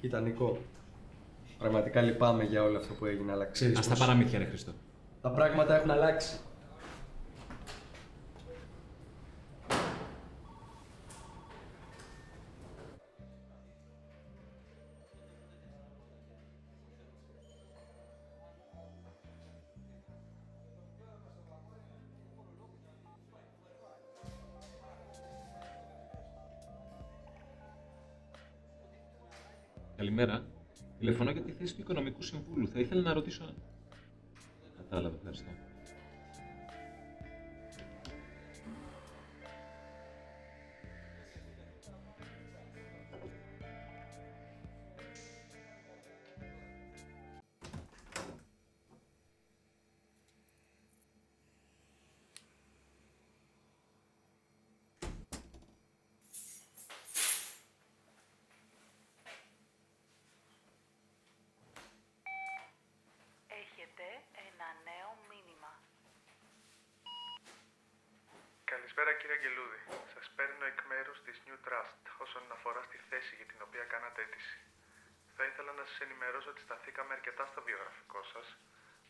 Κοίτα Νίκο, πραγματικά λυπάμαι για όλο αυτό που έγινε, αλλά ξέρεις ας πώς... τα παραμύθια ρε Χριστό. Τα πράγματα έχουν αλλάξει. Καλημέρα. Τηλεφωνώ για τη θέση του Οικονομικού Συμβούλου. Θα ήθελα να ρωτήσω... Κατάλαβα, ευχαριστώ. Καλησπέρα κύριε Αγγελούδη. Σας παίρνω εκ μέρους της New Trust όσον αφορά στη θέση για την οποία κάνατε αίτηση. Θα ήθελα να σας ενημερώσω ότι σταθήκαμε αρκετά στο βιογραφικό σας,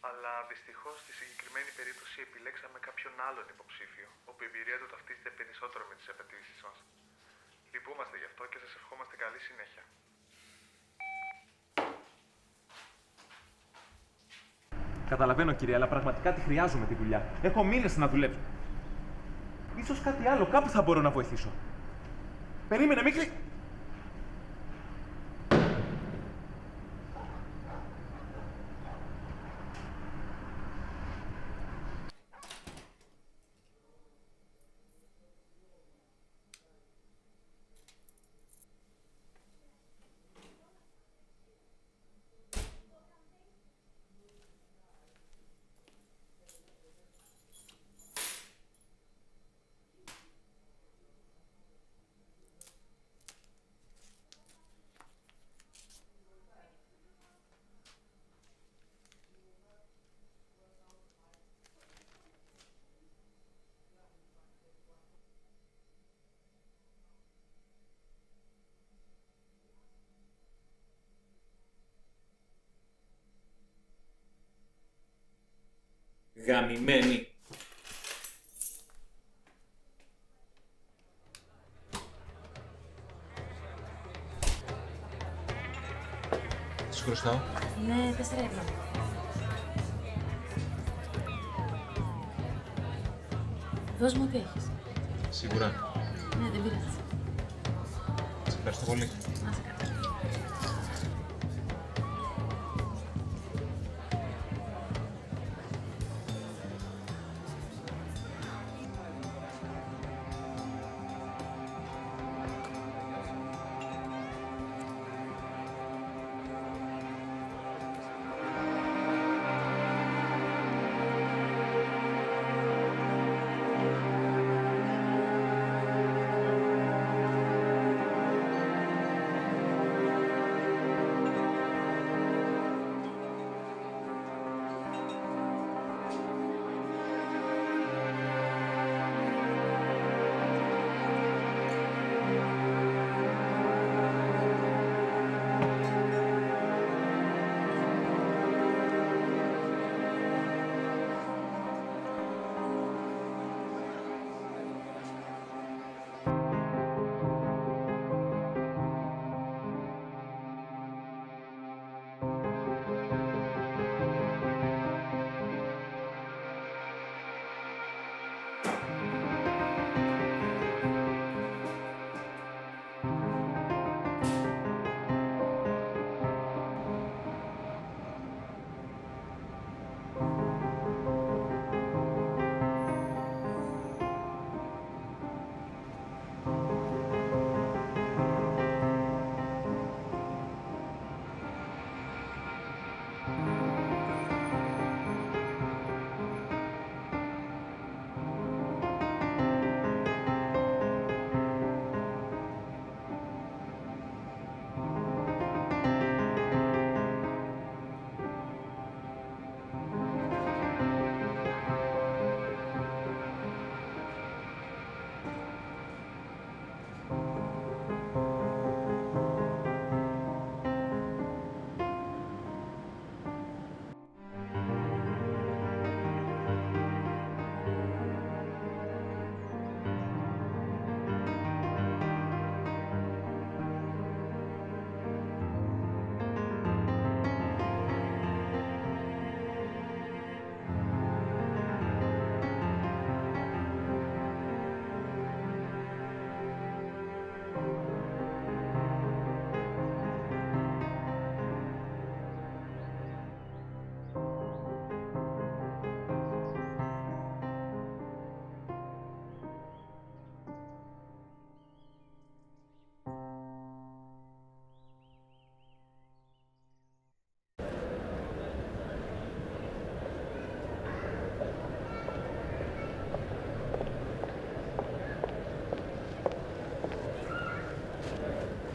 αλλά δυστυχώς στη συγκεκριμένη περίπτωση επιλέξαμε κάποιον άλλον υποψήφιο, όπου η εμπειρία του ταυτίζεται περισσότερο με τις απαιτήσεις μας. Λυπούμαστε γι' αυτό και σας ευχόμαστε καλή συνέχεια. Καταλαβαίνω κύριε, αλλά πραγματικά τη χρειάζομαι τη δουλειά. Έχω μήνες να δουλέψω. Ίσως κάτι άλλο, κάπου θα μπορώ να βοηθήσω. Περίμενε, μην κλει... Γαμημένη. Σου χρωστάω. Ναι, 4 ευρώ. Δώσ' μου ό,τι έχεις. Σίγουρα. Ναι, δεν πειράζει. Σε ευχαριστώ πολύ. Να σε καλά.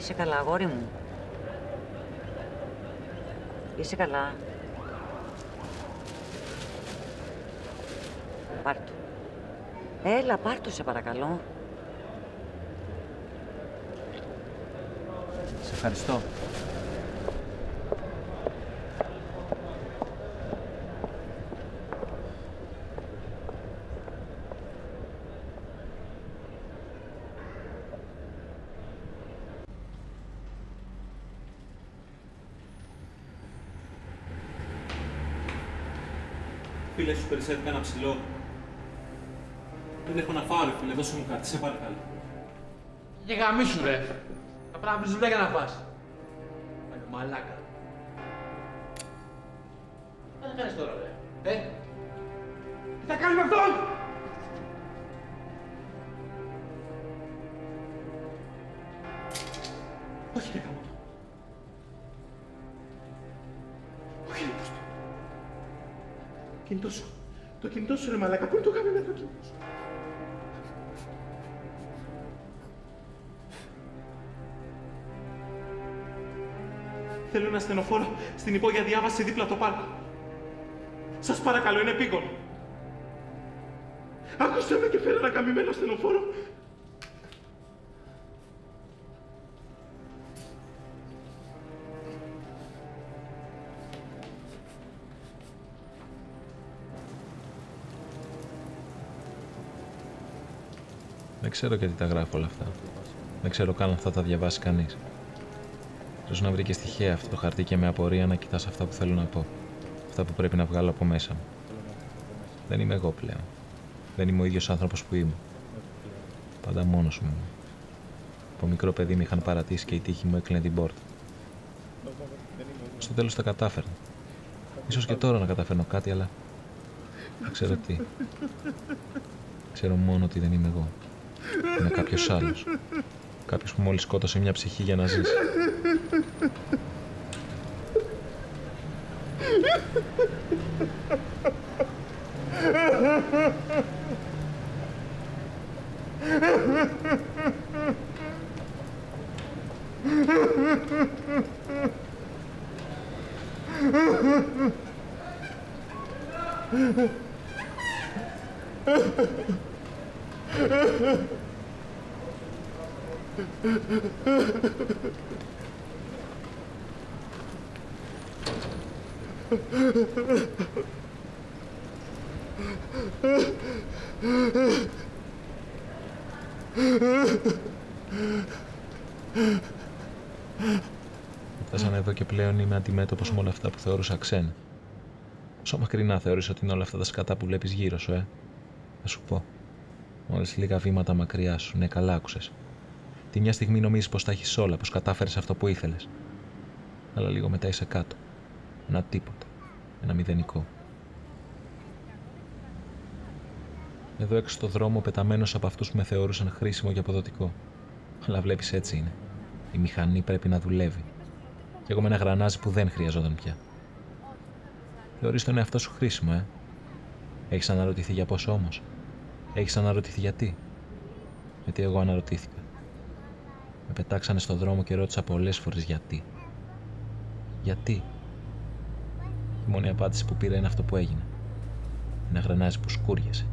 Είσαι καλά, αγόρι μου. Είσαι καλά. Πάρ' το. Έλα, πάρ' το, σε παρακαλώ. Σε ευχαριστώ. Φίλε, σου περισσεύει κανένα ψηλό. Δεν έχω να φάω, ρε φίλε, δώσε μου κάτι, σε παρακαλώ. Και γαμίσου, ρε. Απλά να βρεις δουλειά για να φας. Παλιό μαλάκα. Τι θα κάνεις τώρα, ρε, τι θα κάνεις με αυτόν! Όχι, ρε, γαμώ. Όχι, ρε, πώς το. Κινητό σου. Το κινητό σου, ρε μαλάκα, πού είναι το κάμερα το κινητό σου. Θέλω ένα ασθενοφόρο στην υπόγεια διάβαση δίπλα το πάρκο. Σας παρακαλώ, είναι επίγον. Άκουσε με και φέρε ένα καμημένο ασθενοφόρο. Δεν ξέρω γιατί τα γράφω όλα αυτά. Δεν ξέρω καν αν θα τα διαβάσει κανείς. Ίσως να βρήκες τυχαία αυτό το χαρτί και με απορία να κοιτάς αυτά που θέλω να πω. Αυτά που πρέπει να βγάλω από μέσα μου. Δεν είμαι εγώ πλέον. Δεν είμαι ο ίδιος άνθρωπος που ήμουν. Πάντα μόνος μου. Από μικρό παιδί με είχαν παρατήσει και η τύχη μου έκλεινε την πόρτα. Στο τέλος τα κατάφερνα. Ίσως και τώρα να καταφέρνω κάτι, αλλά δεν ξέρω τι. Ξέρω μόνο ότι δεν είμαι εγώ. Είναι κάποιος άλλος. Κάποιος που μόλις σκότωσε μια ψυχή για να ζήσει. Φτάσανε εδώ και πλέον είμαι αντιμέτωπος με όλα αυτά που θεωρούσα ξένα. Πόσο μακρινά θεωρείς ότι είναι όλα αυτά τα σκατά που βλέπεις γύρω σου, Θα σου πω. Μόλις λίγα βήματα μακριά σου, ναι, καλά άκουσες. Τη μια στιγμή νομίζεις πως τα έχεις όλα, πως κατάφερες αυτό που ήθελες. Αλλά λίγο μετά είσαι κάτω. Ένα τίποτα. Ένα μηδενικό. Εδώ έξω στο δρόμο, πεταμένος από αυτούς που με θεωρούσαν χρήσιμο και αποδοτικό. Αλλά βλέπεις, έτσι είναι. Η μηχανή πρέπει να δουλεύει. Κι εγώ με ένα γρανάζι που δεν χρειαζόταν πια. Θεωρείς τον εαυτό σου χρήσιμο, Έχεις αναρωτηθεί για πόσο όμως? Έχεις αναρωτηθεί γιατί? Γιατί εγώ αναρωτήθηκα. Με πετάξανε στον δρόμο και ρώτησα πολλές φορές γιατί. Γιατί? Η μόνη απάντηση που πήρα είναι αυτό που έγινε. Ένα γρανάζι που σκούριασε,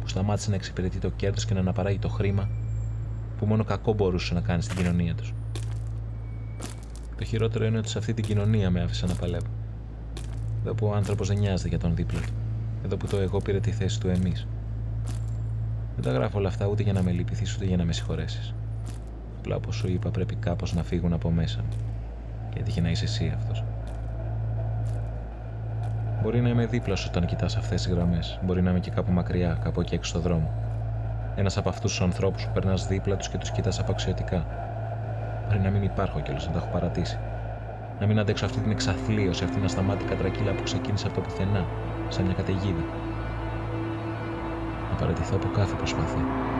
που σταμάτησε να εξυπηρετεί το κέρδος και να αναπαράγει το χρήμα που μόνο κακό μπορούσε να κάνει στην κοινωνία τους. Το χειρότερο είναι ότι σε αυτή την κοινωνία με άφησε να παλεύω. Εδώ που ο άνθρωπος δεν νοιάζεται για τον δίπλα του. Εδώ που το εγώ πήρε τη θέση του εμείς. Δεν τα γράφω όλα αυτά ούτε για να με λυπηθείς ούτε για να με συγχωρέσεις. Απλά όπως σου είπα, πρέπει κάπως να φύγουν από μέσα μου. Και έτυχε να είσαι εσύ αυτός. Μπορεί να είμαι δίπλα σου όταν κοιτάς αυτές τις γραμμές. Μπορεί να είμαι και κάπου μακριά, κάπου εκεί έξω στο δρόμο. Ένας από αυτούς τους ανθρώπους που περνάς δίπλα τους και τους κοιτάς απαξιωτικά. Μπορεί να μην υπάρχω κιόλας, να τα έχω παρατήσει. Να μην αντέξω αυτή την εξαθλίωση, αυτήν ασταμάτη κατρακύλα που ξεκίνησε από το πουθενά, σαν μια καταιγίδα. Να παραιτηθώ από κάθε προσπάθεια.